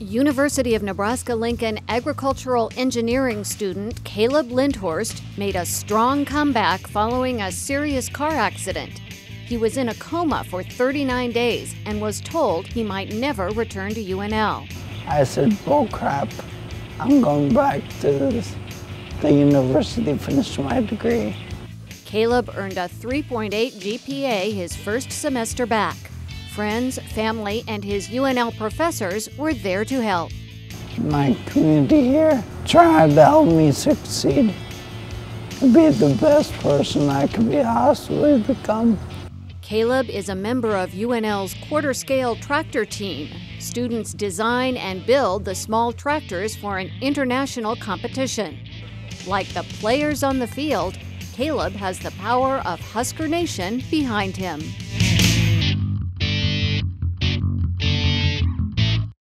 University of Nebraska-Lincoln agricultural engineering student Caleb Lindhorst made a strong comeback following a serious car accident. He was in a coma for 39 days and was told he might never return to UNL. I said, "Oh crap, I'm going back to the university to finish my degree." Caleb earned a 3.8 GPA his first semester back. Friends, family, and his UNL professors were there to help. My community here tried to help me succeed, be the best person I could be possibly become. Caleb is a member of UNL's quarter-scale tractor team. Students design and build the small tractors for an international competition. Like the players on the field, Caleb has the power of Husker Nation behind him.